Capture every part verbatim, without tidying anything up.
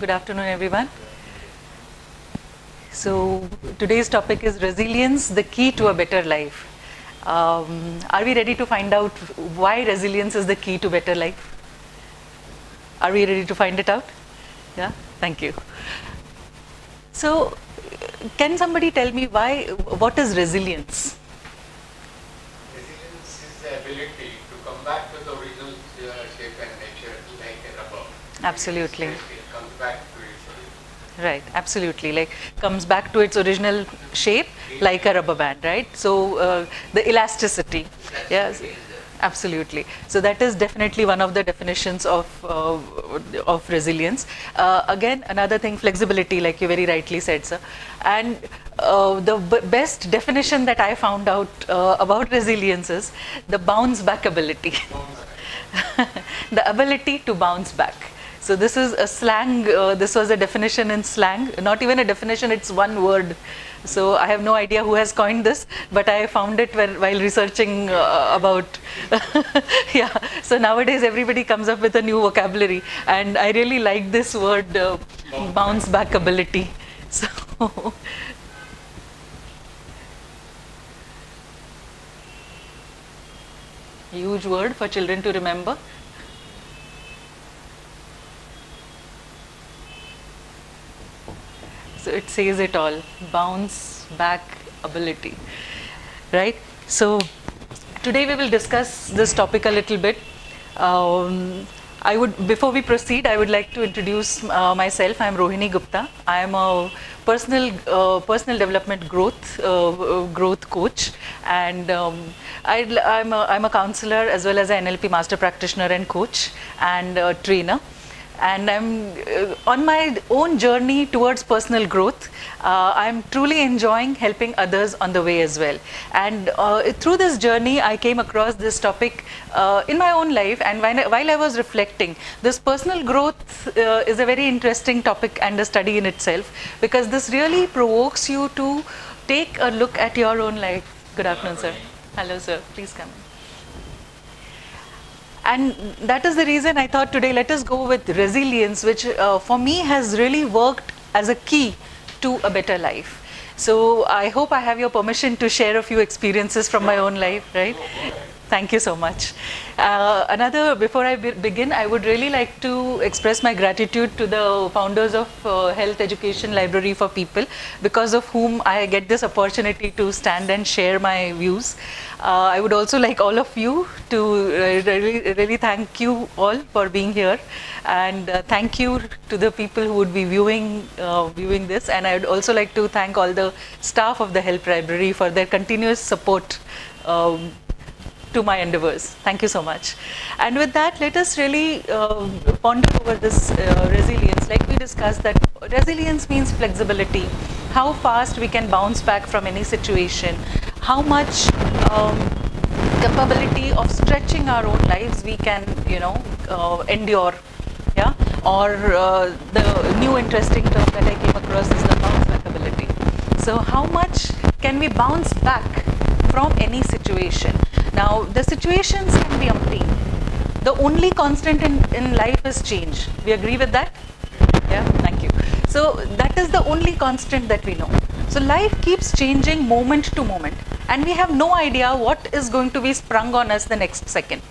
Good afternoon, everyone. So today's topic is resilience, the key to a better life. Um, are we ready to find out why resilience is the key to better life? Are we ready to find it out? Yeah, thank you. So can somebody tell me why, what is resilience? Resilience is the ability to come back to the original shape and nature like a rubber. Absolutely. Back to its right, absolutely, like comes back to its original shape like a rubber band, right? So uh, the elasticity, elasticity yes, absolutely. So that is definitely one of the definitions of uh, of resilience. Uh, again, another thing, flexibility, like you very rightly said, sir. And uh, the b best definition that I found out uh, about resilience is the bounce back ability, the ability to bounce back. So this is a slang, uh, this was a definition in slang, not even a definition, it's one word. So I have no idea who has coined this, but I found it when, while researching uh, about, yeah. So nowadays everybody comes up with a new vocabulary, and I really like this word, uh, bounce back ability. So huge word for children to remember. So it says it all, bounce back ability, right? So today we will discuss this topic a little bit. Um, I would, before we proceed, I would like to introduce uh, myself. I am Rohini Gupta. I am a personal, uh, personal development growth, uh, growth coach, and um, I, I'm, a, I'm a counselor as well as an N L P master practitioner and coach and a trainer. And I'm uh, on my own journey towards personal growth. Uh, I'm truly enjoying helping others on the way as well. And uh, through this journey, I came across this topic uh, in my own life. And when I, while I was reflecting, this personal growth uh, is a very interesting topic and a study in itself, because this really provokes you to take a look at your own life. Good afternoon, sir. Hello, sir. Please come in. And that is the reason I thought today let us go with resilience, which uh, for me has really worked as a key to a better life. So I hope I have your permission to share a few experiences from my own life, right? Thank you so much. Uh, another, before I be begin, I would really like to express my gratitude to the founders of uh, Health Education Library for People, because of whom I get this opportunity to stand and share my views. Uh, I would also like all of you to uh, really, really thank you all for being here, and uh, thank you to the people who would be viewing, uh, viewing this. And I would also like to thank all the staff of the Health Library for their continuous support Um, to my endeavors. Thank you so much. And with that, let us really uh, ponder over this uh, resilience. Like we discussed, that resilience means flexibility, how fast we can bounce back from any situation, how much um, capability of stretching our own lives we can, you know, uh, endure, yeah? Or uh, the new interesting term that I came across is the bounce back ability. So how much can we bounce back from any situation? Now, the situations can be umpteen. The only constant in, in life is change. We agree with that? Yeah, thank you. So that is the only constant that we know. So life keeps changing moment to moment, and we have no idea what is going to be sprung on us the next second.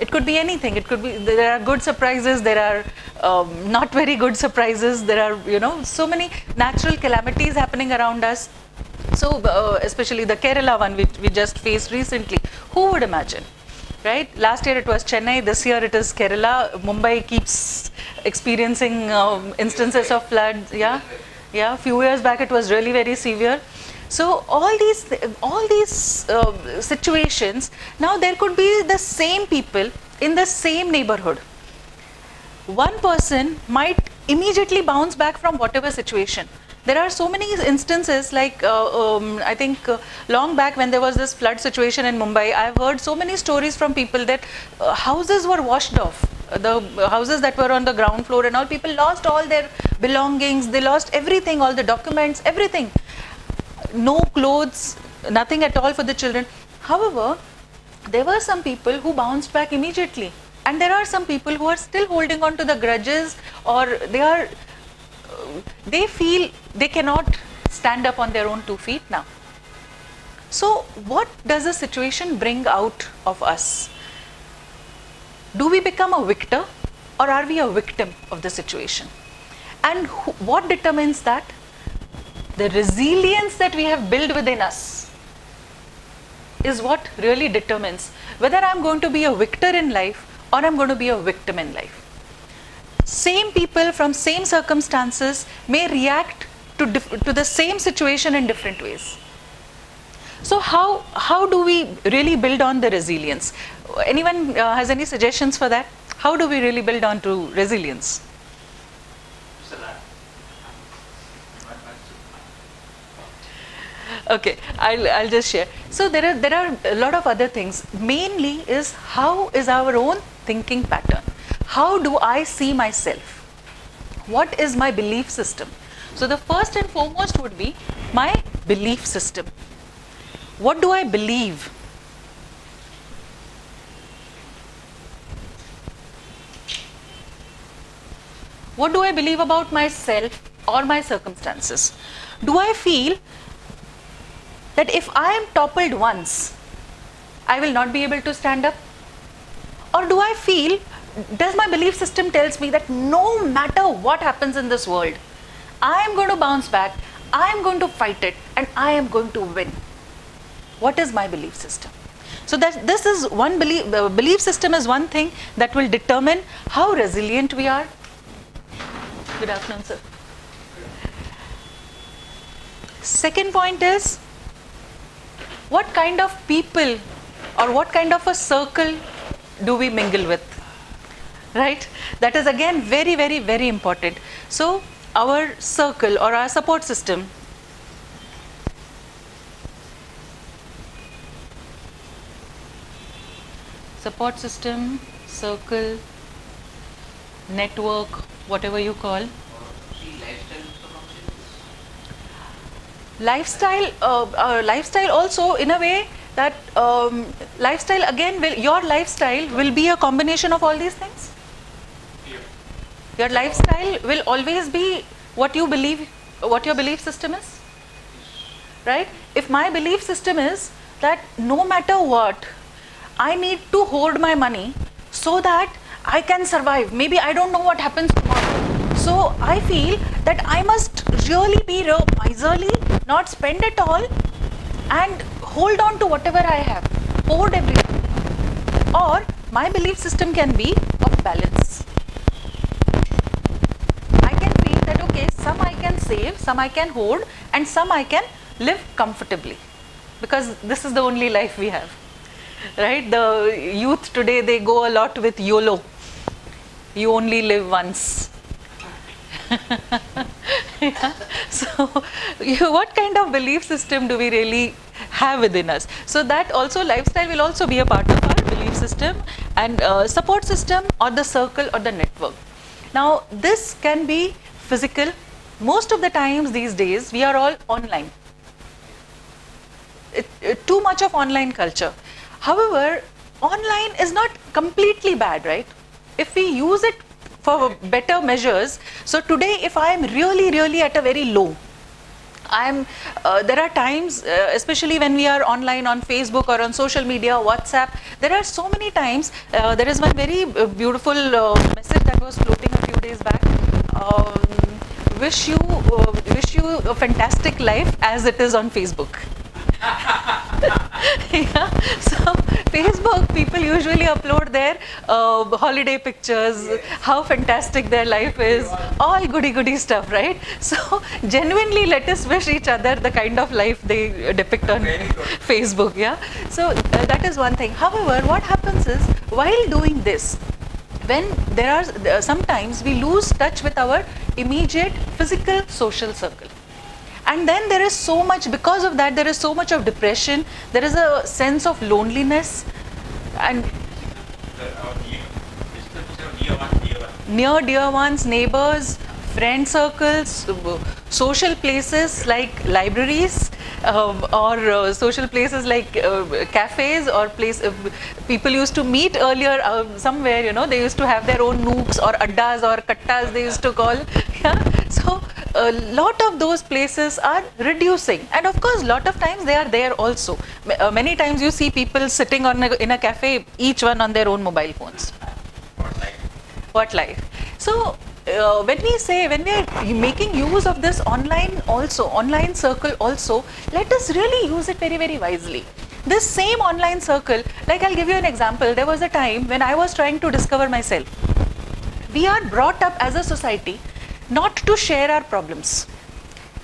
It could be anything. It could be, there are good surprises, there are um, not very good surprises, there are, you know, so many natural calamities happening around us. So, uh, especially the Kerala one which we just faced recently, who would imagine, right? Last year it was Chennai, this year it is Kerala. Mumbai keeps experiencing um, instances of floods, yeah, yeah. Few years back it was really very severe. So all these, all these uh, situations, now there could be the same people in the same neighborhood. One person might immediately bounce back from whatever situation. There are so many instances, like uh, um, I think uh, long back when there was this flood situation in Mumbai, I've heard so many stories from people that uh, houses were washed off, the houses that were on the ground floor and all, people lost all their belongings, they lost everything, all the documents, everything. No clothes, nothing at all for the children. However, there were some people who bounced back immediately, and there are some people who are still holding on to the grudges, or they are they feel they cannot stand up on their own two feet now. So what does a situation bring out of us? Do we become a victor, or are we a victim of the situation? And who, what determines that? The resilience that we have built within us is what really determines whether I'm going to be a victor in life or I'm going to be a victim in life. Same people from same circumstances may react to, to the same situation in different ways. So how, how do we really build on the resilience? Anyone uh, has any suggestions for that? How do we really build on to resilience? Okay, I'll, I'll just share. So there are, there are a lot of other things. Mainly is how is our own thinking pattern? How do I see myself? What is my belief system? So the first and foremost would be my belief system. What do I believe? What do I believe about myself or my circumstances? Do I feel that if I am toppled once, I will not be able to stand up? Or do I feel, does my belief system tells me that no matter what happens in this world, I am going to bounce back, I am going to fight it, and I am going to win? What is my belief system? So that this is one belief, the belief system is one thing that will determine how resilient we are. Good afternoon, sir. Second point is, what kind of people or what kind of a circle do we mingle with, right? That is again very, very, very important. So our circle or our support system, support system, circle, network, whatever you call. Lifestyle, uh, uh, lifestyle also in a way that um, lifestyle again, will, your lifestyle will be a combination of all these things. Yeah. Your lifestyle will always be what you believe, what your belief system is, right? If my belief system is that no matter what, I need to hoard my money so that I can survive. Maybe I don't know what happens tomorrow. So I feel that I must really be real miserly, not spend it all and hold on to whatever I have, hoard everything. Or my belief system can be of balance. I can feel that okay, some I can save, some I can hoard, and some I can live comfortably, because this is the only life we have, right? The youth today, they go a lot with YOLO. You only live once. Yeah. So, you, what kind of belief system do we really have within us? So that also, lifestyle will also be a part of our belief system and uh, support system or the circle or the network. Now, this can be physical. Most of the times these days, we are all online. It, it, too much of online culture. However, online is not completely bad, right? If we use it for better measures. So today, if I am really, really at a very low, I am. Uh, there are times, uh, especially when we are online on Facebook or on social media, WhatsApp, there are so many times. Uh, there is one very uh, beautiful uh, message that was floating a few days back. Um, wish you, uh, wish you a fantastic life as it is on Facebook. Yeah. So Facebook people usually upload their uh, holiday pictures, yes, how fantastic their life is, all goody-goody stuff, right? So genuinely let us wish each other the kind of life they depict on Facebook, yeah? So uh, that is one thing. However, what happens is, while doing this, when there are, uh, sometimes we lose touch with our immediate physical social circle. And then there is so much, because of that, there is so much of depression, there is a sense of loneliness and near dear ones, neighbors, friend circles, social places like libraries um, or uh, social places like uh, cafes or place uh, people used to meet earlier uh, somewhere, you know, they used to have their own nooks or addas or kattas they used to call. Yeah? So a lot of those places are reducing. And of course, a lot of times they are there also. Uh, many times you see people sitting on a, in a cafe, each one on their own mobile phones. What life? What life? So uh, when we say, when we are making use of this online also, online circle also, let us really use it very, very wisely. This same online circle, like I'll give you an example. There was a time when I was trying to discover myself. We are brought up as a society not to share our problems.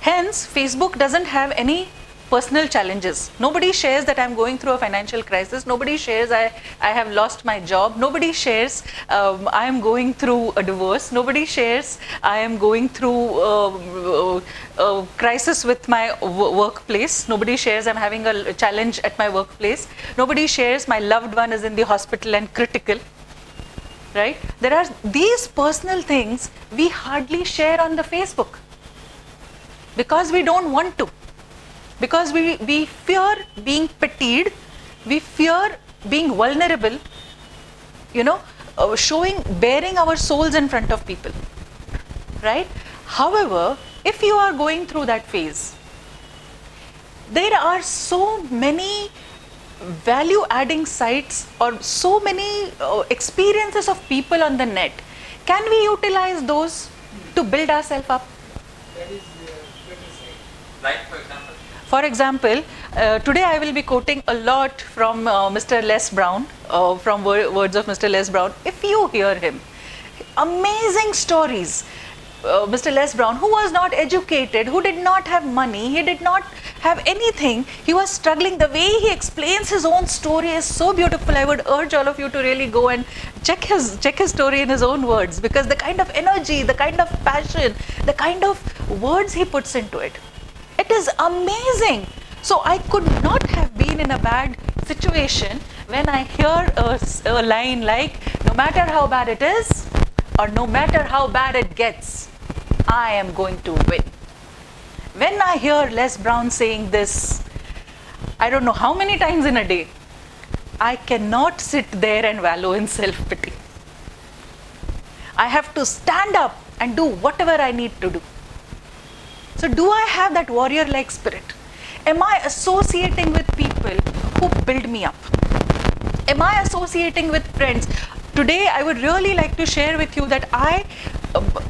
Hence, Facebook doesn't have any personal challenges. Nobody shares that I'm going through a financial crisis. Nobody shares I, I have lost my job. Nobody shares um, I am going through a divorce. Nobody shares I am going through a, a, a crisis with my w workplace. Nobody shares I'm having a challenge at my workplace. Nobody shares my loved one is in the hospital and critical. Right? There are these personal things we hardly share on the Facebook because we don't want to. Because we, we fear being pitied, we fear being vulnerable, you know, uh, showing, bearing our souls in front of people, right? However, if you are going through that phase, there are so many value-adding sites or so many uh, experiences of people on the net. Can we utilize those to build ourselves up? That is, uh, let me say, like for example, For example, uh, today I will be quoting a lot from uh, Mister Les Brown, uh, from wor words of Mister Les Brown. If you hear him, amazing stories. Uh, Mister Les Brown, who was not educated, who did not have money, he did not have anything. He was struggling. The way he explains his own story is so beautiful. I would urge all of you to really go and check his, check his story in his own words, because the kind of energy, the kind of passion, the kind of words he puts into it. It is amazing. So I could not have been in a bad situation when I hear a, a line like, no matter how bad it is, or no matter how bad it gets, I am going to win. When I hear Les Brown saying this, I don't know how many times in a day, I cannot sit there and wallow in self-pity. I have to stand up and do whatever I need to do. So do I have that warrior-like spirit? Am I associating with people who build me up? Am I associating with friends? Today, I would really like to share with you that I,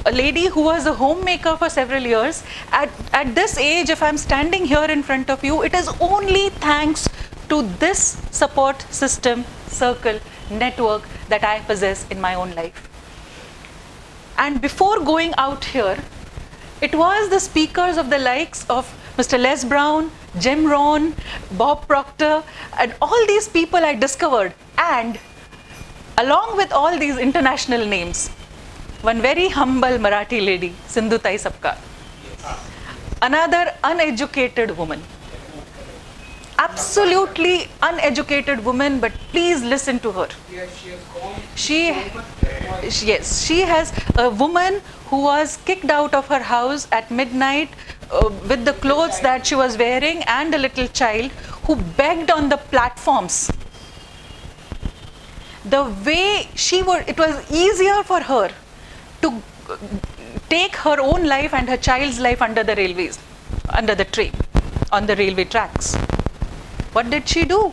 a lady who was a homemaker for several years, at, at this age, if I'm standing here in front of you, it is only thanks to this support system, circle, network that I possess in my own life. And before going out here, it was the speakers of the likes of Mister Les Brown, Jim Rohn, Bob Proctor, and all these people I discovered. And along with all these international names, one very humble Marathi lady, Sindhutai Sapkar. Another uneducated woman. Absolutely uneducated woman, but please listen to her. She, yes, she has a woman who was kicked out of her house at midnight uh, with the clothes that she was wearing and a little child, who begged on the platforms. The way she were, it was easier for her to take her own life and her child's life under the railways, under the train, on the railway tracks. What did she do?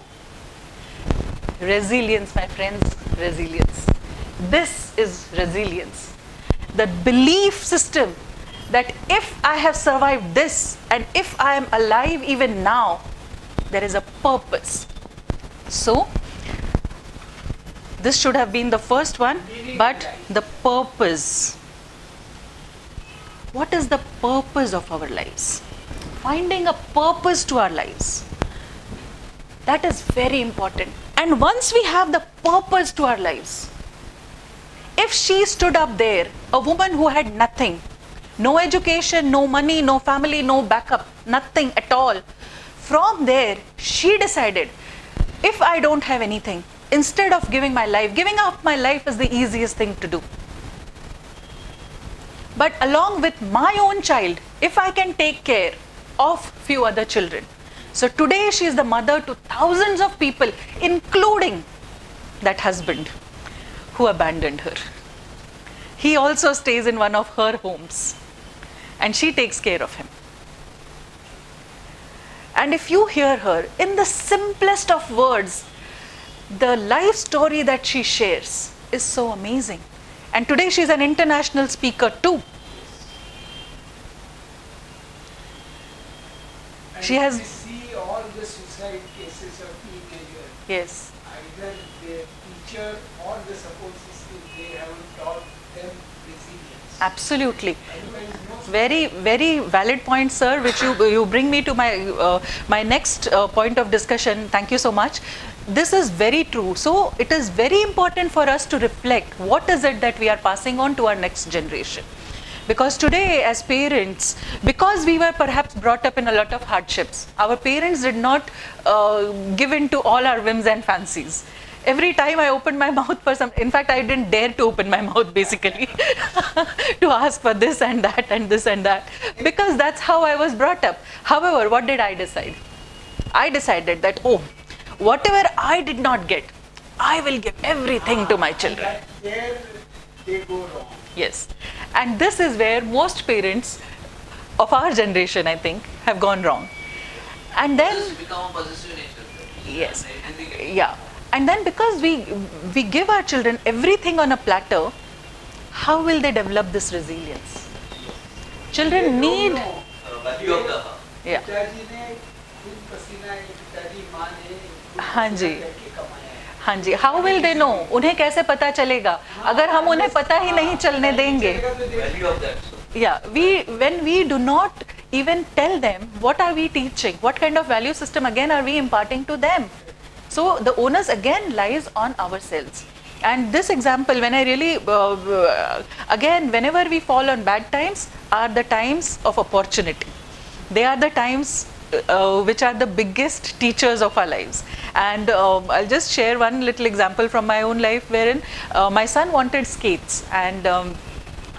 Resilience, my friends, resilience. This is resilience. The belief system that if I have survived this and if I am alive even now, there is a purpose. So, this should have been the first one, but the purpose. What is the purpose of our lives? Finding a purpose to our lives. That is very important. And once we have the purpose to our lives, if she stood up there, a woman who had nothing, no education, no money, no family, no backup, nothing at all. From there, she decided, if I don't have anything, instead of giving my life, giving up my life is the easiest thing to do. But along with my own child, if I can take care of few other children. So today she is the mother to thousands of people, including that husband who abandoned her. He also stays in one of her homes. and she takes care of him. And if you hear her, in the simplest of words, the life story that she shares is so amazing. And today she's an international speaker too. And she has. We see all the suicide cases of teenagers. Yes. Either their teacher or the support system, they haven't taught them resilience. Absolutely. Very, very valid point, sir, which you, you bring me to my, uh, my next uh, point of discussion. Thank you so much. This is very true. So it is very important for us to reflect what is it that we are passing on to our next generation. Because today as parents, because we were perhaps brought up in a lot of hardships, our parents did not uh, give in to all our whims and fancies. Every time I opened my mouth for some, in fact I didn't dare to open my mouth basically to ask for this and that and this and that, because that's how I was brought up. However, what did I decide? I decided that, oh, whatever I did not get, I will give everything to my children. There they go wrong. Yes. And this is where most parents of our generation, I think, have gone wrong. And then... It has become a possessive nature. Yes. Yeah. And then because we, we give our children everything on a platter, how will they develop this resilience? Children need... Yeah. Hanji. Hanji. How will they know? Unhe kaise pata chalega? Agar hum unhe pata hi nahi chalne denge. Yeah. We, when we do not even tell them, what are we teaching? What kind of value system again are we imparting to them? So the onus again lies on ourselves. And this example, when I really, uh, again, whenever we fall on bad times, are the times of opportunity. They are the times uh, which are the biggest teachers of our lives. And um, I'll just share one little example from my own life, wherein uh, my son wanted skates. And um,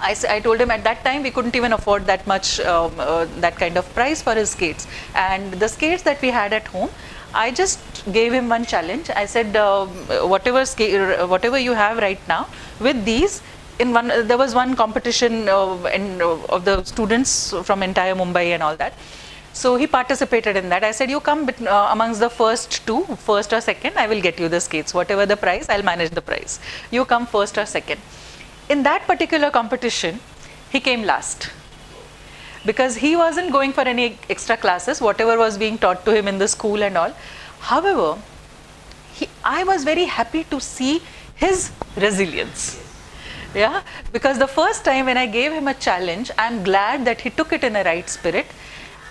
I, I told him at that time we couldn't even afford that much, um, uh, that kind of price for his skates. And the skates that we had at home, I just gave him one challenge. I said, uh, whatever skate, whatever you have right now, with these, in one, uh, there was one competition uh, in, uh, of the students from entire Mumbai and all that. So he participated in that. I said, you come bet uh, amongst the first two, first or second, I will get you the skates. Whatever the price, I'll manage the price. You come first or second. In that particular competition, he came last. Because he wasn't going for any extra classes, whatever was being taught to him in the school and all. However, he, I was very happy to see his resilience. Yeah, because the first time when I gave him a challenge, I'm glad that he took it in a right spirit.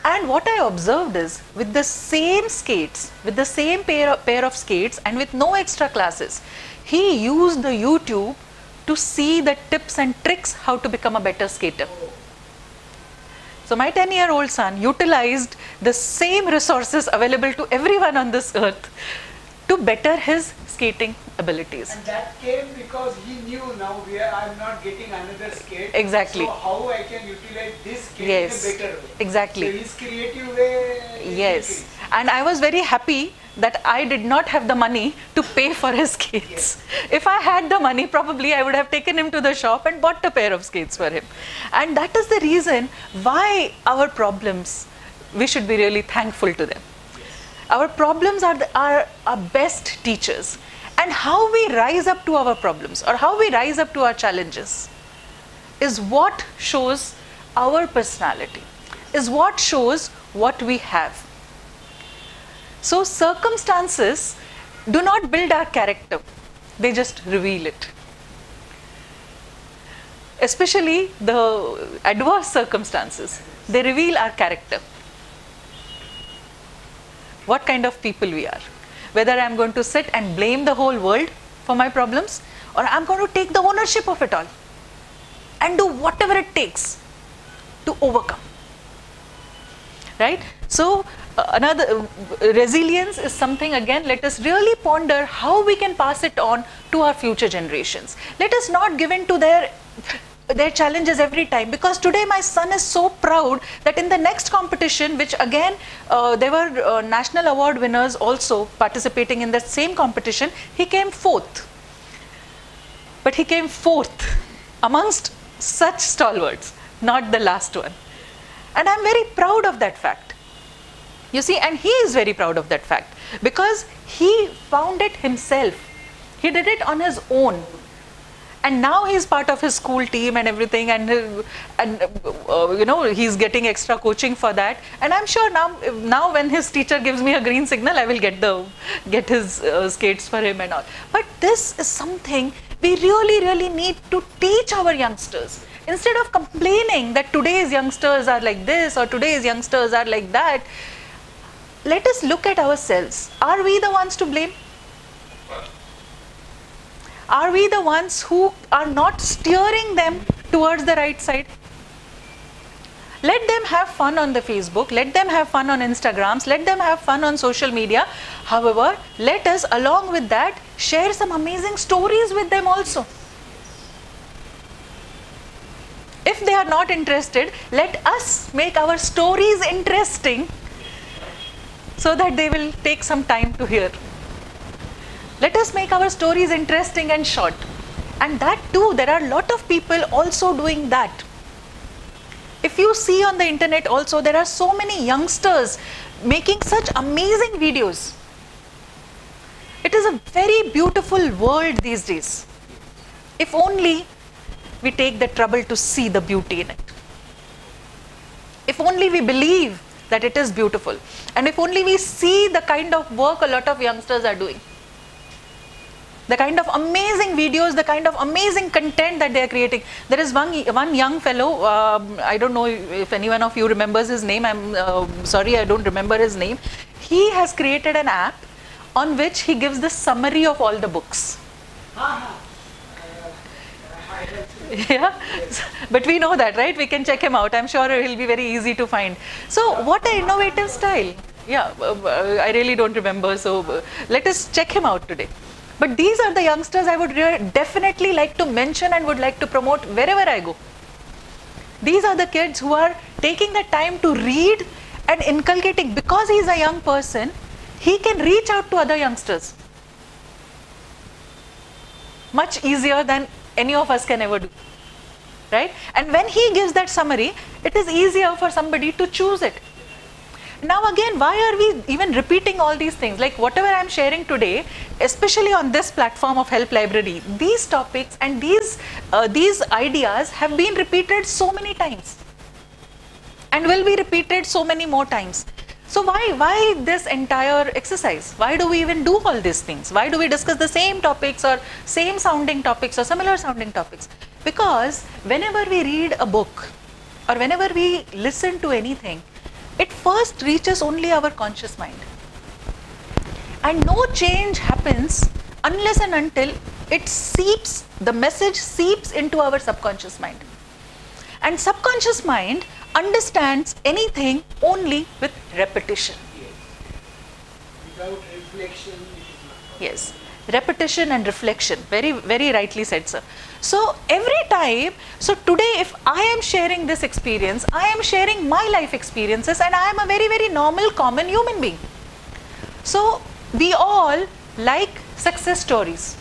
And what I observed is, with the same skates, with the same pair of, pair of skates and with no extra classes, he used the YouTube to see the tips and tricks how to become a better skater. So my ten-year-old son utilized the same resources available to everyone on this earth to better his skating abilities. And that came because he knew, now where I'm not getting another skate. Exactly. So how I can utilize this skate yes. in a better way. Exactly. So his creative way. Yes. And I was very happy that I did not have the money to pay for his skates. Yes. If I had the money, probably I would have taken him to the shop and bought a pair of skates for him. And that is the reason why our problems, we should be really thankful to them. Yes. Our problems are our are best teachers. And how we rise up to our problems or how we rise up to our challenges is what shows our personality, is what shows what we have. So circumstances do not build our character, they just reveal it. Especially the adverse circumstances, they reveal our character. What kind of people we are. Whether I'm going to sit and blame the whole world for my problems, or I'm going to take the ownership of it all and do whatever it takes to overcome. Right? So, uh, another uh, resilience is something, again, let us really ponder how we can pass it on to our future generations. Let us not give in to their, their challenges every time, because today my son is so proud that in the next competition, which again, uh, there were uh, national award winners also participating in that same competition, he came fourth. But he came fourth amongst such stalwarts, not the last one. And I'm very proud of that fact. You see, and he is very proud of that fact because he found it himself. He did it on his own. And now he's part of his school team and everything, and and uh, you know, he's getting extra coaching for that. And I'm sure now, now when his teacher gives me a green signal, I will get the get his uh, skates for him and all. But this is something we really, really need to teach our youngsters. Instead of complaining that today's youngsters are like this or today's youngsters are like that, let us look at ourselves. Are we the ones to blame? Are we the ones who are not steering them towards the right side? Let them have fun on the Facebook, let them have fun on Instagrams, let them have fun on social media. However, let us along with that share some amazing stories with them also. If they are not interested, let us make our stories interesting so that they will take some time to hear. Let us make our stories interesting and short. And that too, there are a lot of people also doing that. If you see on the internet also, there are so many youngsters making such amazing videos. It is a very beautiful world these days. If only we take the trouble to see the beauty in it. If only we believe that it is beautiful. And if only we see the kind of work a lot of youngsters are doing. The kind of amazing videos, the kind of amazing content that they are creating. There is one, one young fellow, um, I don't know if anyone of you remembers his name, I'm uh, sorry, I don't remember his name. He has created an app on which he gives the summary of all the books. Yeah, but we know that, right? We can check him out. I'm sure it will be very easy to find. So what an innovative style. Yeah, uh, I really don't remember. So uh, let us check him out today. But these are the youngsters I would definitely like to mention and would like to promote wherever I go. These are the kids who are taking the time to read and inculcating. Because he is a young person, he can reach out to other youngsters much easier than any of us can ever do, right? And when he gives that summary, it is easier for somebody to choose it. Now again, why are we even repeating all these things? Like whatever I'm sharing today, especially on this platform of Help Library, these topics and these, uh, these ideas have been repeated so many times and will be repeated so many more times. So why, why this entire exercise? Why do we even do all these things? Why do we discuss the same topics or same sounding topics or similar sounding topics? Because whenever we read a book or whenever we listen to anything, it first reaches only our conscious mind. And no change happens unless and until it seeps, the message seeps into our subconscious mind. And subconscious mind understands anything only with repetition. Yes. Without reflection, it is not. Yes. Repetition and reflection. Very, very rightly said, sir. So every time, so today if I am sharing this experience, I am sharing my life experiences and I am a very, very normal, common human being. So we all like success stories.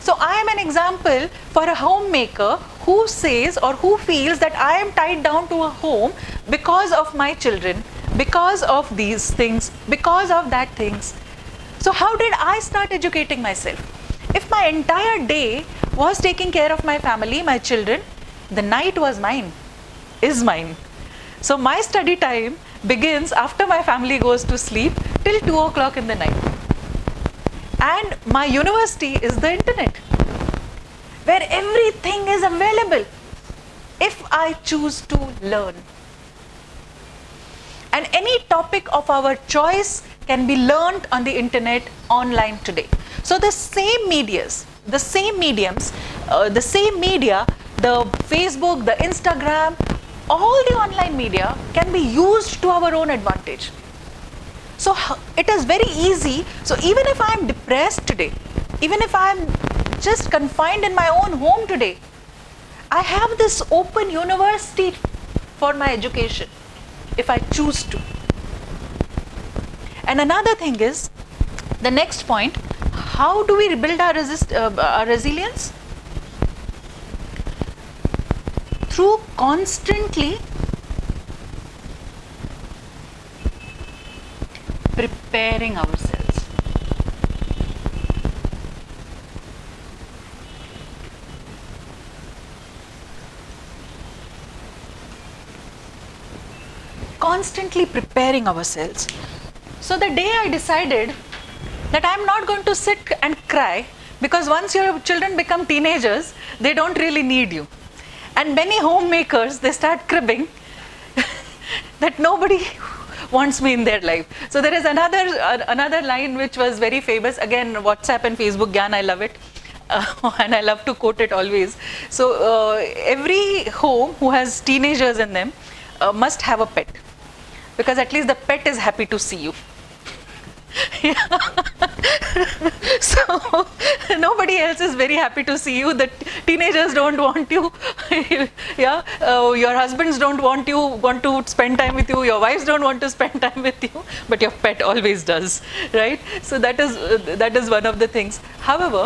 So I am an example for a homemaker who says or who feels that I am tied down to a home because of my children, because of these things, because of that things. So how did I start educating myself? If my entire day was taking care of my family, my children, the night was mine, is mine. So my study time begins after my family goes to sleep till two o'clock in the night. And my university is the internet, where everything is available if I choose to learn. And any topic of our choice can be learned on the internet online today. So the same medias, the same mediums, uh, the same media, the Facebook, the Instagram, all the online media can be used to our own advantage. So it is very easy. So even if I am depressed today, even if I am just confined in my own home today, I have this open university for my education if I choose to. And another thing is, the next point, how do we rebuild our, resist, uh, our resilience? Through constantly preparing ourselves. Constantly preparing ourselves. So the day I decided that I'm not going to sit and cry, because once your children become teenagers, they don't really need you. And many homemakers, they start cribbing that nobody wants me in their life. So there is another uh, another line which was very famous. Again, WhatsApp and Facebook gyan, I love it. Uh, and I love to quote it always. So uh, every home who has teenagers in them uh, must have a pet. Because at least the pet is happy to see you. So nobody else is very happy to see you. The teenagers don't want you. Yeah, uh, your husbands don't want you, want to spend time with you. Your wives don't want to spend time with you, but your pet always does, right? So that is uh, that is one of the things. However,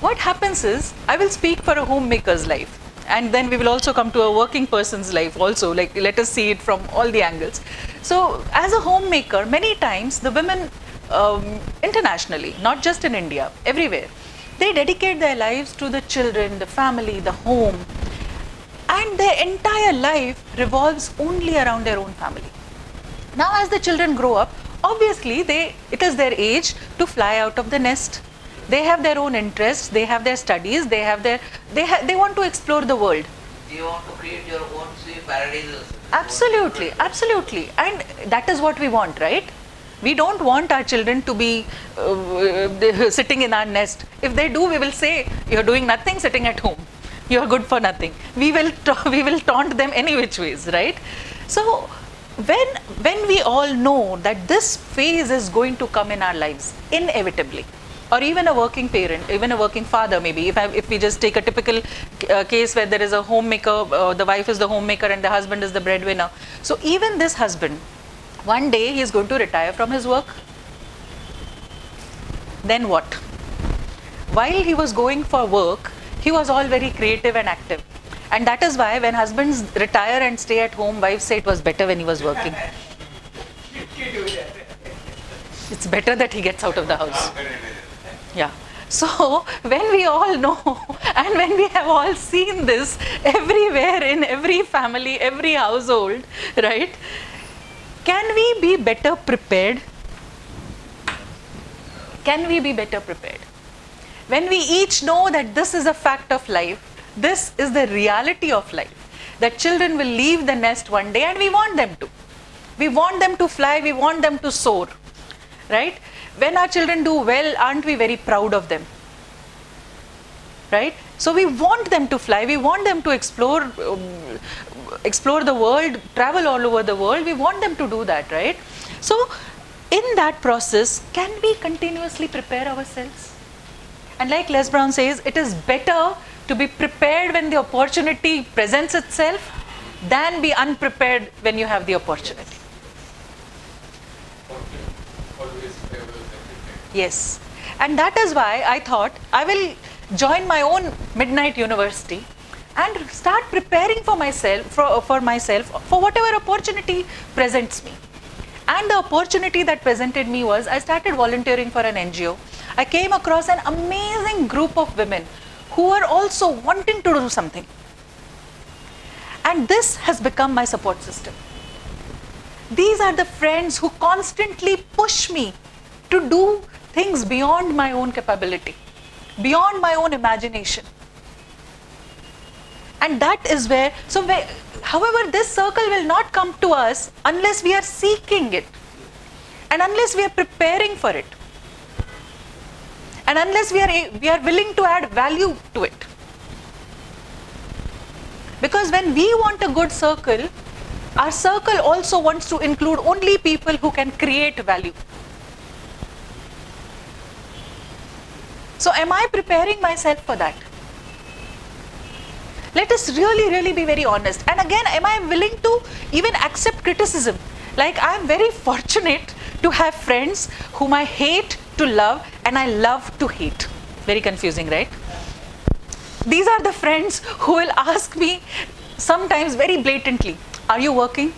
what happens is, I will speak for a homemaker's life, and then we will also come to a working person's life also, like let us see it from all the angles. So as a homemaker, many times the women um, internationally, not just in India, everywhere, they dedicate their lives to the children, the family, the home, and their entire life revolves only around their own family. Now as the children grow up, obviously they, it is their age to fly out of the nest. They have their own interests, they have their studies, they have their, they ha they want to explore the world. You want to create your own sea paradises. Absolutely, absolutely. And that is what we want, right? We don't want our children to be uh, sitting in our nest. If they do, we will say, you're doing nothing sitting at home. You're good for nothing. We will, we will taunt them any which ways, right? So when, when we all know that this phase is going to come in our lives, inevitably, or even a working parent, even a working father maybe, if, I, if we just take a typical uh, case where there is a homemaker, uh, the wife is the homemaker and the husband is the breadwinner. So even this husband, one day he is going to retire from his work. Then what? While he was going for work, he was all very creative and active. And that is why when husbands retire and stay at home, wives say it was better when he was working. It's better that he gets out of the house. Yeah. So when we all know and when we have all seen this everywhere in every family, every household, right? Can we be better prepared? Can we be better prepared? When we each know that this is a fact of life, this is the reality of life, that children will leave the nest one day and we want them to. We want them to fly, we want them to soar, right? When our children do well, aren't we very proud of them, right? So we want them to fly, we want them to explore, um, explore the world, travel all over the world, we want them to do that, right? So in that process, can we continuously prepare ourselves? And like Les Brown says, it is better to be prepared when the opportunity presents itself than be unprepared when you have the opportunity. Yes, and that is why I thought I will join my own midnight university and start preparing for myself, for, for myself, for whatever opportunity presents me. And the opportunity that presented me was, I started volunteering for an N G O. I came across an amazing group of women who are also wanting to do something. And this has become my support system. These are the friends who constantly push me to do things beyond my own capability, beyond my own imagination. And that is where, so where, however, this circle will not come to us unless we are seeking it, and unless we are preparing for it, and unless we are, we are willing to add value to it. Because when we want a good circle, our circle also wants to include only people who can create value. So am I preparing myself for that? Let us really, really be very honest. And again, am I willing to even accept criticism? Like, I am very fortunate to have friends whom I hate to love and I love to hate. Very confusing, right? These are the friends who will ask me sometimes very blatantly, are you working?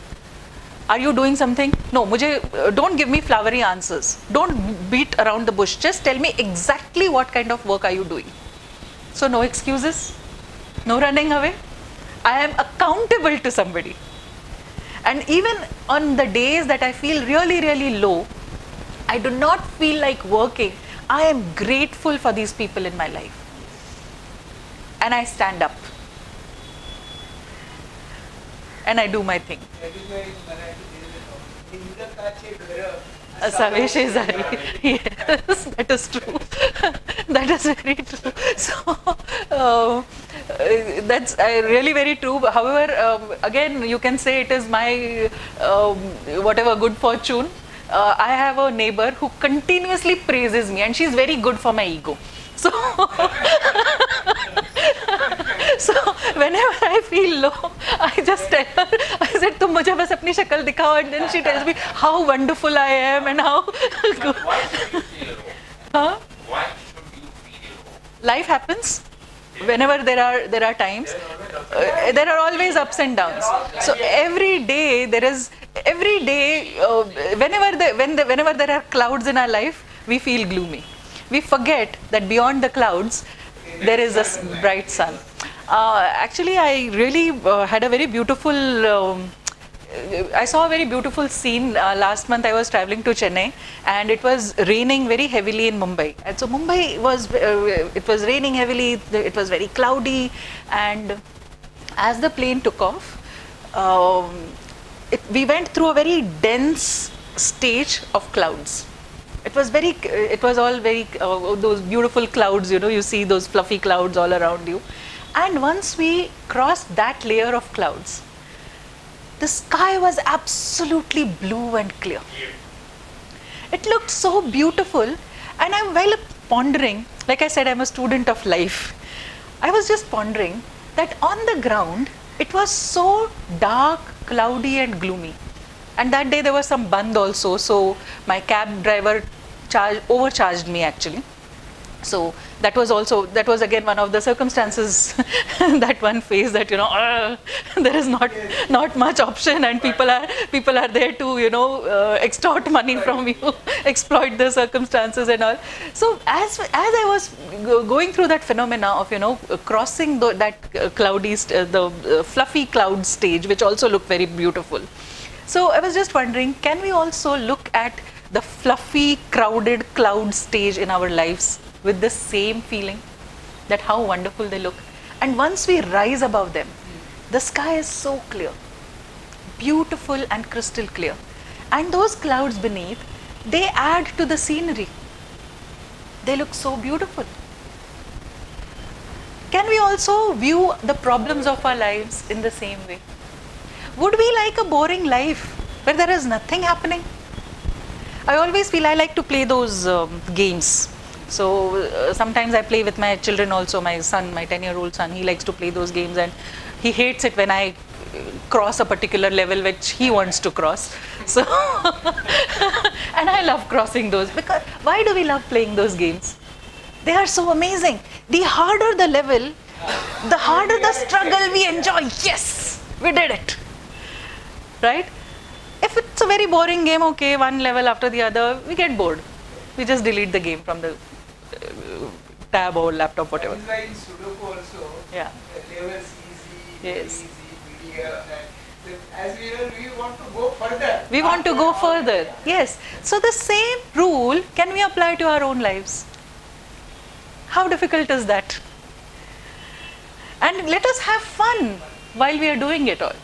Are you doing something? No, mujhe, don't give me flowery answers. Don't beat around the bush. Just tell me exactly what kind of work are you doing. So no excuses, no running away. I am accountable to somebody. And even on the days that I feel really, really low, I do not feel like working. I am grateful for these people in my life. And I stand up. And I do my thing. Yes, that is true. That is very true. So, uh, that's uh, really very true. However, um, again, you can say it is my um, whatever good fortune. Uh, I have a neighbor who continuously praises me, and she's very good for my ego. So, so whenever I feel low, I just tell her, I said, "Tum mujhe bas apni shakal dikhao," and then she tells me how wonderful I am and how good. Why should you feel low? Huh? Why should you feel low? Life happens. Whenever there are there are times, uh, there are always ups and downs. So every day there is every day uh, whenever the, when the, whenever there are clouds in our life, we feel gloomy. We forget that beyond the clouds there is a bright sun. Uh, actually, I really uh, had a very beautiful. Um, I saw a very beautiful scene uh, last month. I was traveling to Chennai, and it was raining very heavily in Mumbai. And so Mumbai was, uh, it was raining heavily, it was very cloudy, and as the plane took off, um, it, we went through a very dense stage of clouds. It was very, it was all very, uh, those beautiful clouds, you know, you see those fluffy clouds all around you. And once we crossed that layer of clouds, the sky was absolutely blue and clear. It looked so beautiful, and I'm well pondering, like I said, I'm a student of life. I was just pondering that on the ground, it was so dark, cloudy and gloomy. And that day there was some bandh also, so my cab driver charge, overcharged me actually. So that was also, that was again one of the circumstances that one faced, that, you know, uh, there is not not much option, and people are people are there to, you know, uh, extort money from you, exploit the circumstances and all. So as as I was going through that phenomena of, you know, crossing the, that cloudy, uh, the fluffy cloud stage, which also looked very beautiful. So I was just wondering, can we also look at the fluffy, crowded cloud stage in our lives with the same feeling, that how wonderful they look? And once we rise above them, the sky is so clear, beautiful and crystal clear. And those clouds beneath, they add to the scenery. They look so beautiful. Can we also view the problems of our lives in the same way? Would we like a boring life where there is nothing happening? I always feel I like to play those um, games. So uh, sometimes I play with my children also. My son, my ten-year-old son, he likes to play those games, and he hates it when I cross a particular level which he wants to cross. So, and I love crossing those, because why do we love playing those games? They are so amazing. The harder the level, the harder the struggle, we enjoy. Yes, we did it, right? If it's a very boring game, okay, one level after the other, we get bored. We just delete the game from the uh, tab or laptop, whatever. That is why in Sudoku also, yeah, the levels easy, yes, easy, media, as we know, we want to go further. We want to go further, time. Yes. So the same rule can we apply to our own lives? How difficult is that? And let us have fun while we are doing it all.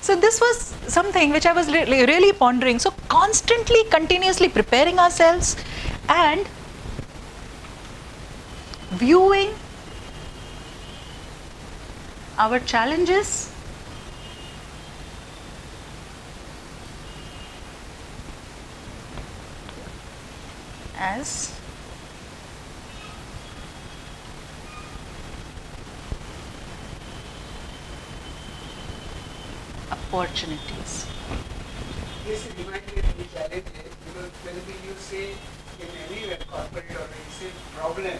So this was something which I was really, really pondering. So constantly, continuously preparing ourselves and viewing our challenges as opportunities. Yes, it reminds me of the challenges, because whenever you say in any corporate or you say problem,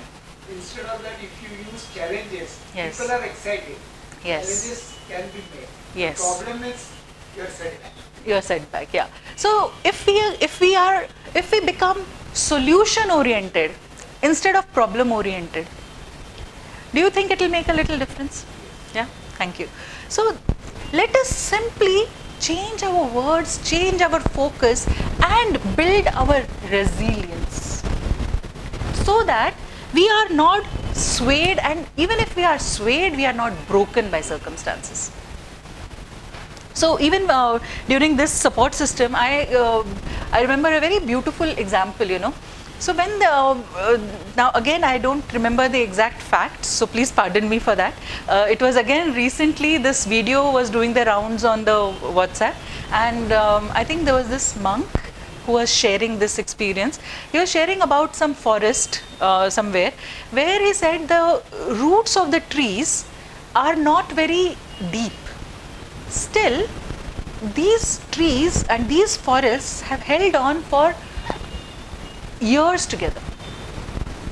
instead of that, if you use challenges, yes, people are excited. Yes. Changes can be made. Yes. The problem is your setback. Your setback, yeah. So if we if we are if we become solution oriented instead of problem oriented, do you think it will make a little difference? Yeah. Thank you. So let us simply change our words, change our focus, and build our resilience, so that we are not swayed, and even if we are swayed, we are not broken by circumstances. So even uh, during this support system, I uh, I remember a very beautiful example, you know. So when the, uh, now again I don't remember the exact facts, so please pardon me for that. Uh, it was again recently this video was doing the rounds on the WhatsApp, and um, I think there was this monk who was sharing this experience. He was sharing about some forest uh, somewhere, where he said the roots of the trees are not very deep. Still, these trees and these forests have held on for years together,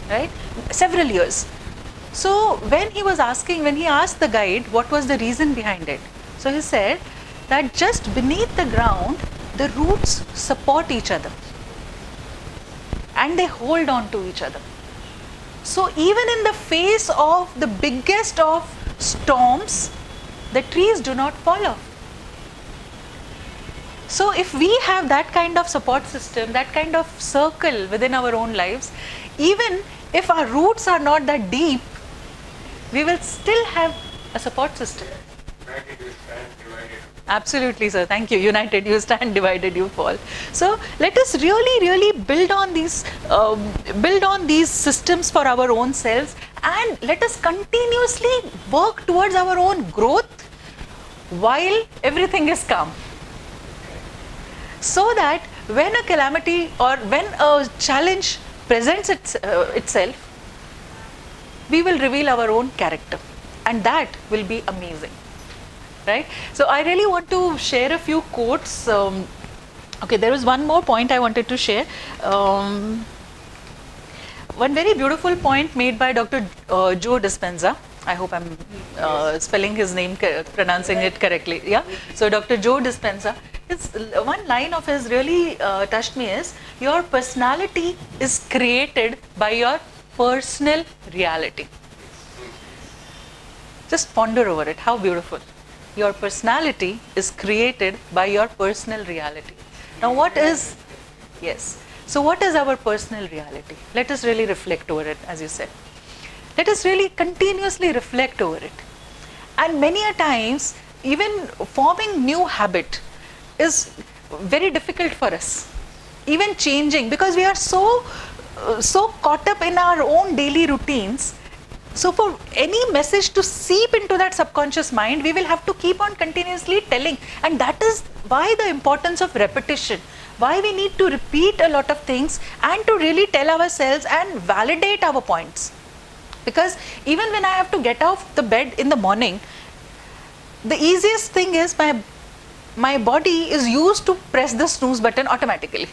right? Several years. So when he was asking, when he asked the guide what was the reason behind it, so he said that just beneath the ground the roots support each other and they hold on to each other. So even in the face of the biggest of storms, the trees do not fall off. So if we have that kind of support system, that kind of circle within our own lives, even if our roots are not that deep, we will still have a support system. United you stand, divided. Absolutely, sir. Thank you. United you stand, divided you fall. So let us really, really build on these, uh, build on these systems for our own selves, and let us continuously work towards our own growth while everything is calm. So that when a calamity or when a challenge presents its, uh, itself, we will reveal our own character, and that will be amazing, right? So I really want to share a few quotes. Um, okay, there was one more point I wanted to share. Um, one very beautiful point made by Doctor Uh, Joe Dispenza. I hope I'm uh, spelling his name, pronouncing it correctly. Yeah. So Doctor Joe Dispenza. His, one line of his really uh, touched me is, your personality is created by your personal reality. Just ponder over it, how beautiful. Your personality is created by your personal reality. Now what is, yes, so what is our personal reality? Let us really reflect over it, as you said. Let us really continuously reflect over it. And many a times, even forming new habit is very difficult for us, even changing, because we are so uh, so caught up in our own daily routines. So for any message to seep into that subconscious mind, we will have to keep on continuously telling, and that is why the importance of repetition, why we need to repeat a lot of things and to really tell ourselves and validate our points. Because even when I have to get off the bed in the morning, the easiest thing is my My body is used to press the snooze button automatically.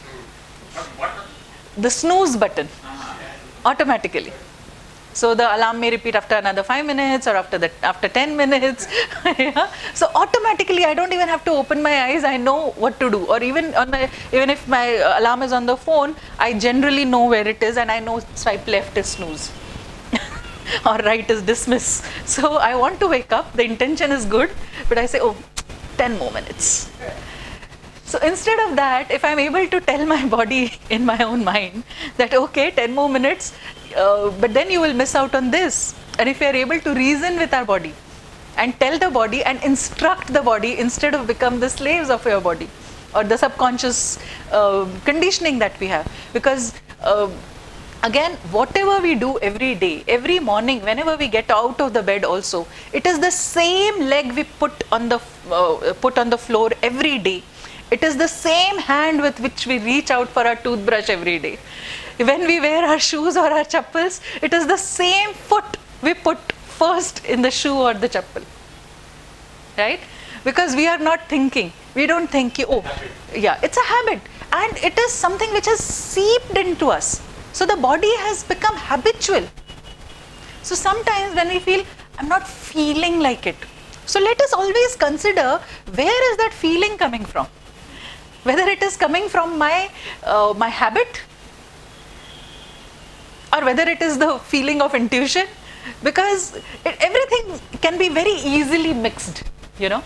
The snooze button automatically. So the alarm may repeat after another five minutes or after the after ten minutes. Yeah. So automatically, I don't even have to open my eyes. I know what to do. Or even on my even if my alarm is on the phone, I generally know where it is, and I know swipe left is snooze. Or right is dismiss. So I want to wake up. The intention is good, but I say, oh, ten more minutes. So instead of that, if I'm able to tell my body in my own mind that okay, ten more minutes, uh, but then you will miss out on this. And if we are able to reason with our body and tell the body and instruct the body instead of become the slaves of your body or the subconscious uh, conditioning that we have. Because uh, again, whatever we do every day, every morning, whenever we get out of the bed also, it is the same leg we put on the uh, put on the floor every day. It is the same hand with which we reach out for our toothbrush every day. When we wear our shoes or our chappals, it is the same foot we put first in the shoe or the chappal, right? Because we are not thinking. We don't think, oh, yeah, it's a habit. And it is something which has seeped into us. So the body has become habitual. So sometimes when we feel, I'm not feeling like it, So let us always consider, where is that feeling coming from? Whether it is coming from my, uh, my habit, or whether it is the feeling of intuition, because it, everything can be very easily mixed, you know,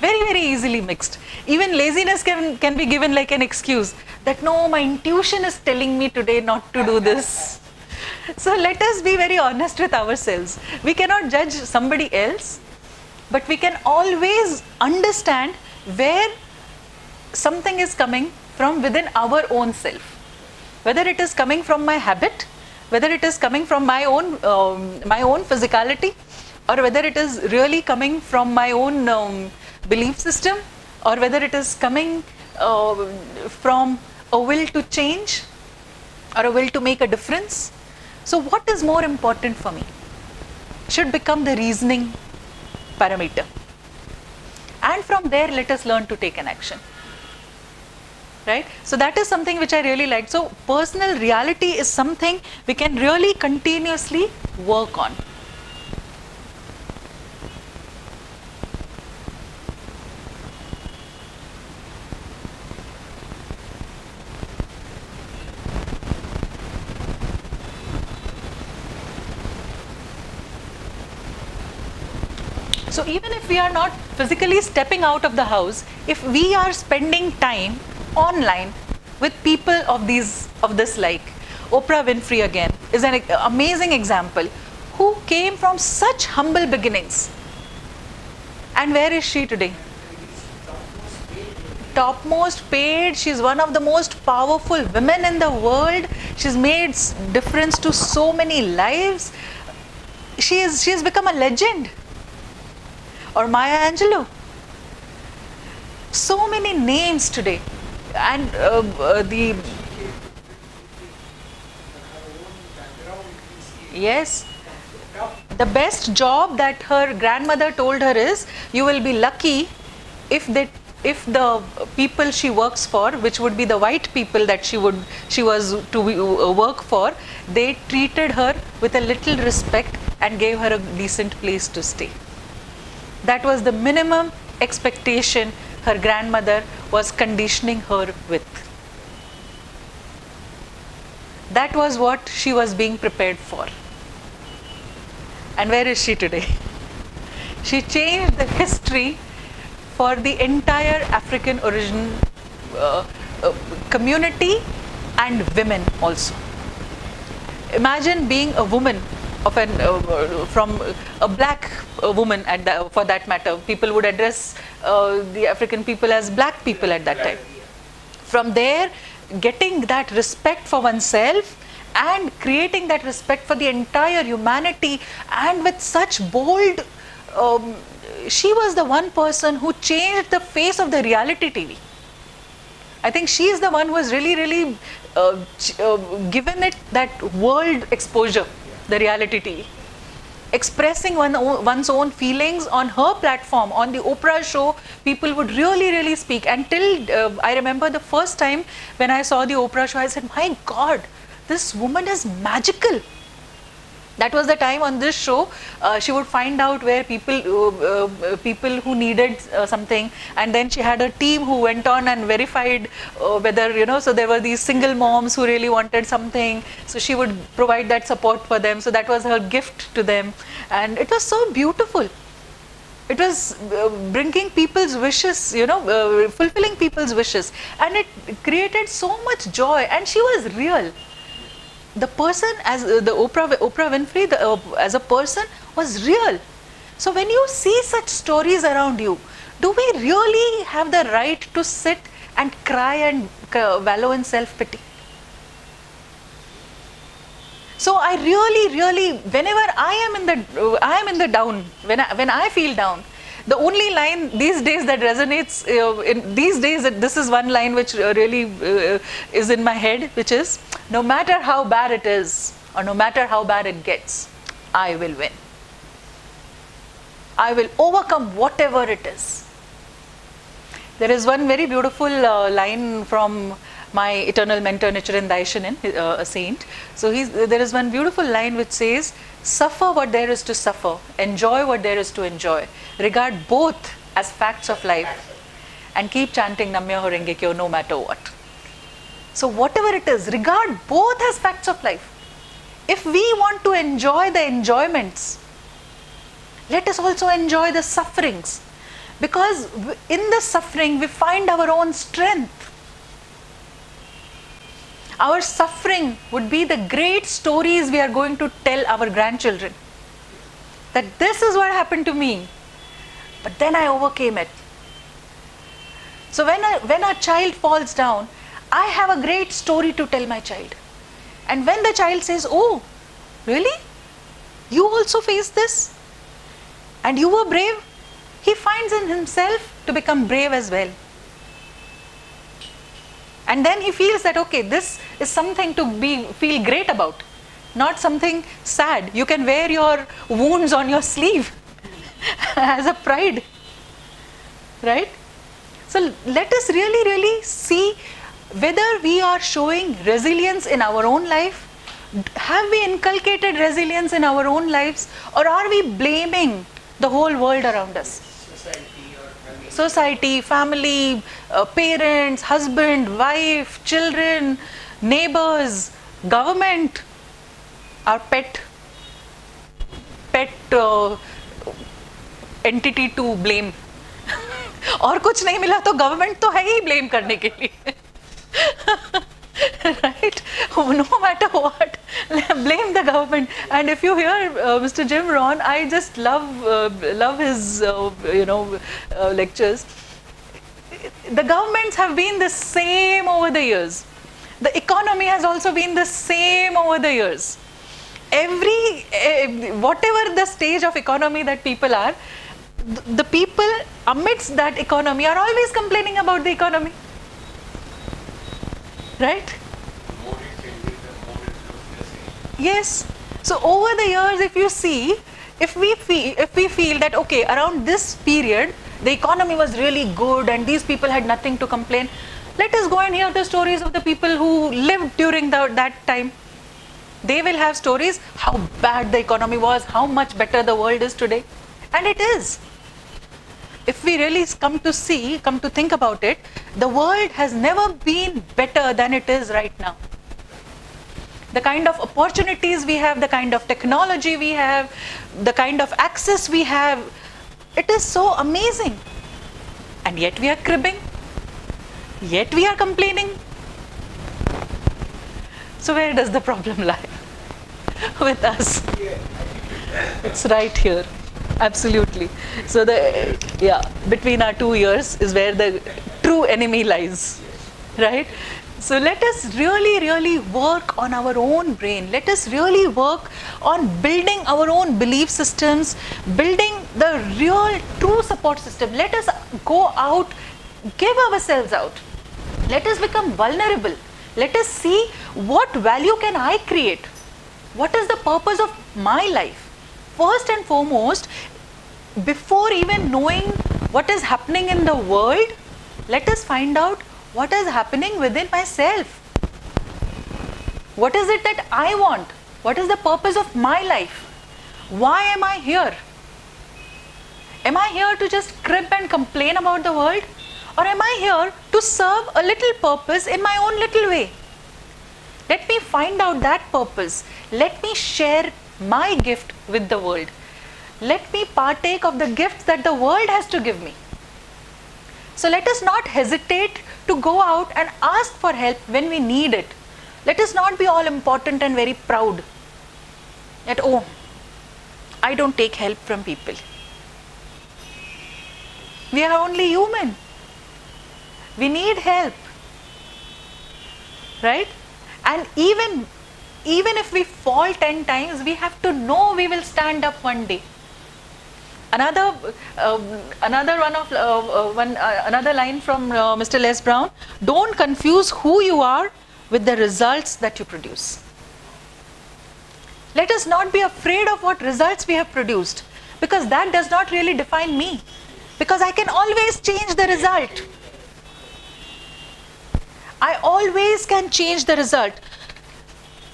very, very easily mixed. Even laziness can, can be given like an excuse that, no, my intuition is telling me today not to do this. So let us be very honest with ourselves. We cannot judge somebody else, but we can always understand where something is coming from within our own self. Whether it is coming from my habit, whether it is coming from my own, um, my own physicality, or whether it is really coming from my own um, belief system, or whether it is coming uh, from a will to change or a will to make a difference. So what is more important for me should become the reasoning parameter. And from there, let us learn to take an action. Right? So that is something which I really like. So personal reality is something we can really continuously work on. So even if we are not physically stepping out of the house, if we are spending time online with people of these of this like Oprah Winfrey again is an amazing example, who came from such humble beginnings, and where is she today? Topmost paid. She's one of the most powerful women in the world. She's made difference to so many lives. She is she has become a legend. Or Maya Angelou. So many names today. And uh, uh, the yes, the best job that her grandmother told her is, you will be lucky if they if the people she works for, which would be the white people that she would she was to work for, they treated her with a little respect and gave her a decent place to stay. That was the minimum expectation her grandmother was conditioning her with. That was what she was being prepared for. And where is she today? She changed the history for the entire African origin uh, uh, community and women also. Imagine being a woman of an, uh, from a black uh, woman at the, for that matter. People would address uh, the African people as black people at that time. From there, getting that respect for oneself and creating that respect for the entire humanity, and with such bold, um, she was the one person who changed the face of the reality T V. I think she is the one who has really, really uh, uh, given it that world exposure. The reality T V, expressing one own, one's own feelings on her platform, on the Oprah show, people would really, really speak. And till uh, I remember the first time when I saw the Oprah show, I said, my God, this woman is magical. That was the time on this show, uh, she would find out where people, uh, uh, people who needed uh, something, and then she had a team who went on and verified uh, whether, you know, so there were these single moms who really wanted something, so she would provide that support for them, so that was her gift to them, and it was so beautiful. It was uh, bringing people's wishes, you know, uh, fulfilling people's wishes, and it created so much joy, and she was real. The person as uh, the Oprah, Oprah Winfrey the, uh, as a person was real. So when you see such stories around you, do we really have the right to sit and cry and uh, wallow in self-pity? So I really, really, whenever I am in the, uh, I am in the down, when I, when I feel down, the only line these days that resonates, uh, in these days, this is one line which really uh, is in my head, which is, no matter how bad it is, or no matter how bad it gets, I will win. I will overcome whatever it is. There is one very beautiful uh, line from my eternal mentor Nichiren Daishanin, uh, a saint. So he's, there is one beautiful line which says, suffer what there is to suffer, enjoy what there is to enjoy, regard both as facts of life, and keep chanting Namyo Horenge Kyo no matter what. So whatever it is, regard both as facts of life. If we want to enjoy the enjoyments, let us also enjoy the sufferings, because in the suffering we find our own strength. Our suffering would be the great stories we are going to tell our grandchildren, that this is what happened to me, but then I overcame it. So when a, when a child falls down, I have a great story to tell my child. And when the child says, oh, really? You also faced this? And you were brave? He finds in himself to become brave as well. And then he feels that, okay, this is something to be feel great about, not something sad. You can wear your wounds on your sleeve as a pride, right? So let us really, really see whether we are showing resilience in our own life. Have we inculcated resilience in our own lives, or are we blaming the whole world around us? Society, or family. Society, family, uh, parents, husband, wife, children, neighbors, government, our pet, pet uh, entity to blame. और कुछ नहीं मिला तो government तो है ही blame करने के लिए. Right? No matter what, blame the government. And if you hear uh, Mister Jim Rohn, I just love uh, love his uh, you know uh, lectures. The governments have been the same over the years. The economy has also been the same over the years. Every uh, whatever the stage of economy that people are, th the people amidst that economy are always complaining about the economy. Right? Yes. So over the years, if you see, if we feel, if we feel that, okay, around this period, the economy was really good and these people had nothing to complain, let us go and hear the stories of the people who lived during the, that time. They will have stories how bad the economy was, how much better the world is today. And it is. If we really come to see, come to think about it, the world has never been better than it is right now. The kind of opportunities we have, the kind of technology we have, the kind of access we have, it is so amazing. And yet we are cribbing, yet we are complaining. So where does the problem lie? With us. It's right here. Absolutely. So the, yeah, between our two ears is where the true enemy lies, right? So let us really, really work on our own brain. Let us really work on building our own belief systems, building the real, true support system. Let us go out, give ourselves out. Let us become vulnerable. Let us see what value can I create? What is the purpose of my life? First and foremost, before even knowing what is happening in the world, let us find out what is happening within myself. What is it that I want? What is the purpose of my life? Why am I here? Am I here to just crib and complain about the world? Or am I here to serve a little purpose in my own little way? Let me find out that purpose. Let me share my gift with the world. Let me partake of the gifts that the world has to give me. So let us not hesitate to go out and ask for help when we need it. Let us not be all important and very proud that, oh, I don't take help from people. We are only human. We need help, right? And even Even if we fall ten times, we have to know we will stand up one day. Another, uh, another one of uh, uh, one uh, another line from uh, Mister Les Brown: "Don't confuse who you are with the results that you produce." Let us not be afraid of what results we have produced, because that does not really define me, because I can always change the result. I always can change the result.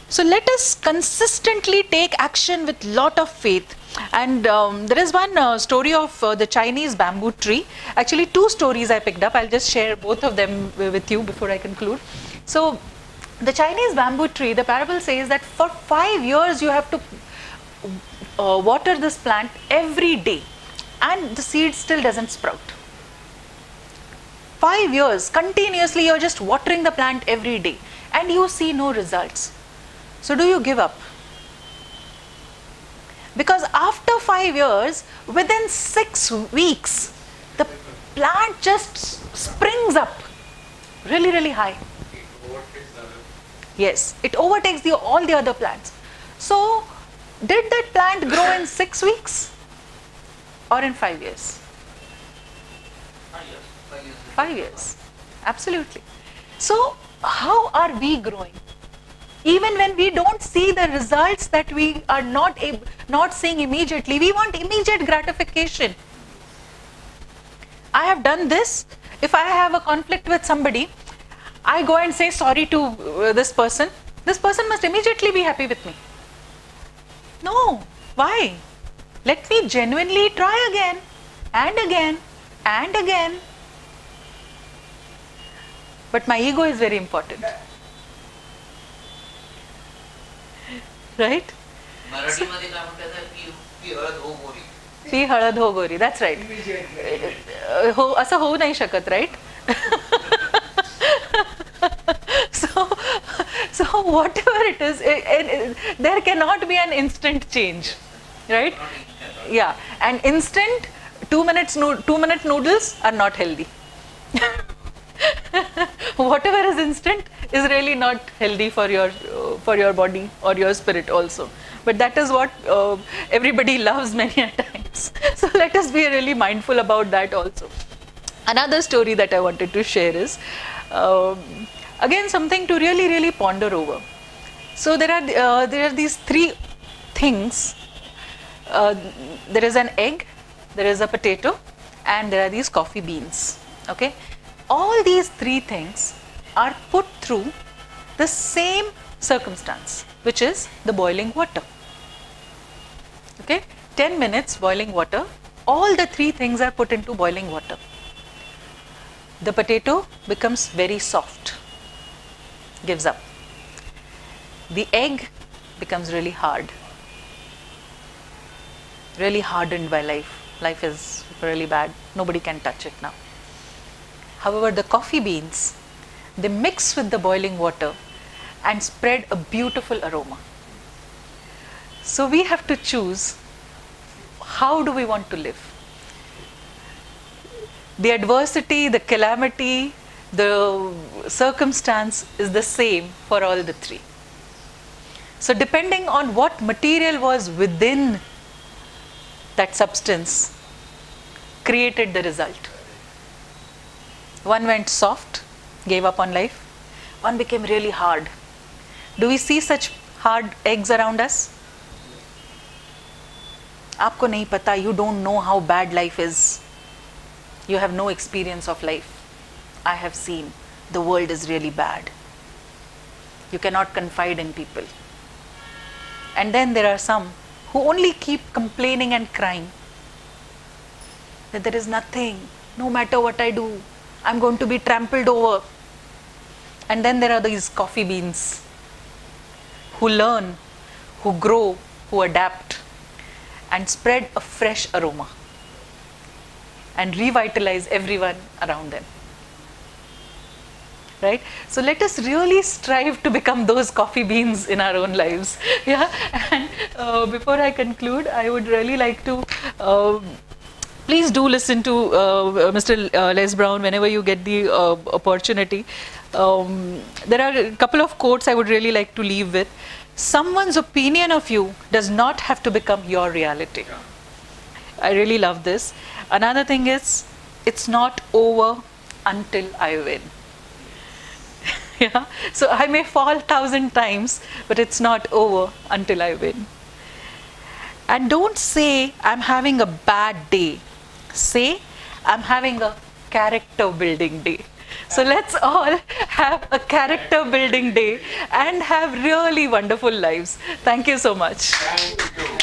So let us consistently take action with lot of faith. And um, there is one uh, story of uh, the Chinese bamboo tree. Actually, two stories I picked up. I'll just share both of them with you before I conclude. So the Chinese bamboo tree, the parable says that for five years you have to uh, water this plant every day, and the seed still doesn't sprout. Five years, continuously you're just watering the plant every day and you see no results. So do you give up? Because after five years, within six weeks, the plant just springs up really, really high. It overtakes the other. Yes, it overtakes the, all the other plants. So did that plant grow in six weeks or in five years? Five years. Five years. Five years. Absolutely. So how are we growing? Even when we don't see the results that we are not able, not seeing immediately, we want immediate gratification. I have done this. If I have a conflict with somebody, I go and say sorry to uh, this person. This person must immediately be happy with me. No, why? Let me genuinely try again and again and again. But my ego is very important. Right? So, that's right. Right? so, so whatever it is, it, it, it, there cannot be an instant change, right? Yeah, and instant two minutes no, two minute noodles are not healthy. Whatever is instant is really not healthy for your uh, for your body or your spirit also. But that is what uh, everybody loves many a times. So let us be really mindful about that also. Another story that I wanted to share is um, again something to really really ponder over. So there are uh, there are these three things. Uh, there is an egg, there is a potato, and there are these coffee beans. Okay. All these three things are put through the same circumstance, which is the boiling water. Okay, ten minutes boiling water, all the three things are put into boiling water. The potato becomes very soft, gives up. The egg becomes really hard, really hardened by life. Life is really bad, nobody can touch it now. However, the coffee beans, they mix with the boiling water and spread a beautiful aroma. So we have to choose how do we want to live. The adversity, the calamity, the circumstance is the same for all the three. So depending on what material was within that substance created the result. One went soft, gave up on life. One became really hard. Do we see such hard eggs around us? Aapko nahi pata, you don't know how bad life is. You have no experience of life. I have seen the world is really bad. You cannot confide in people. And then there are some who only keep complaining and crying that there is nothing, no matter what I do. I'm going to be trampled over. And then there are these coffee beans who learn, who grow, who adapt and spread a fresh aroma and revitalize everyone around them. Right? So let us really strive to become those coffee beans in our own lives. Yeah. And uh, before I conclude, I would really like to uh, please do listen to uh, Mister Uh, Les Brown whenever you get the uh, opportunity. Um, there are a couple of quotes I would really like to leave with. Someone's opinion of you does not have to become your reality. Yeah. I really love this. Another thing is, it's not over until I win. Yeah. So I may fall thousand times, but it's not over until I win. And don't say, I'm having a bad day. Say, I'm having a character building day. So let's all have a character building day and have really wonderful lives. Thank you so much. Thank you.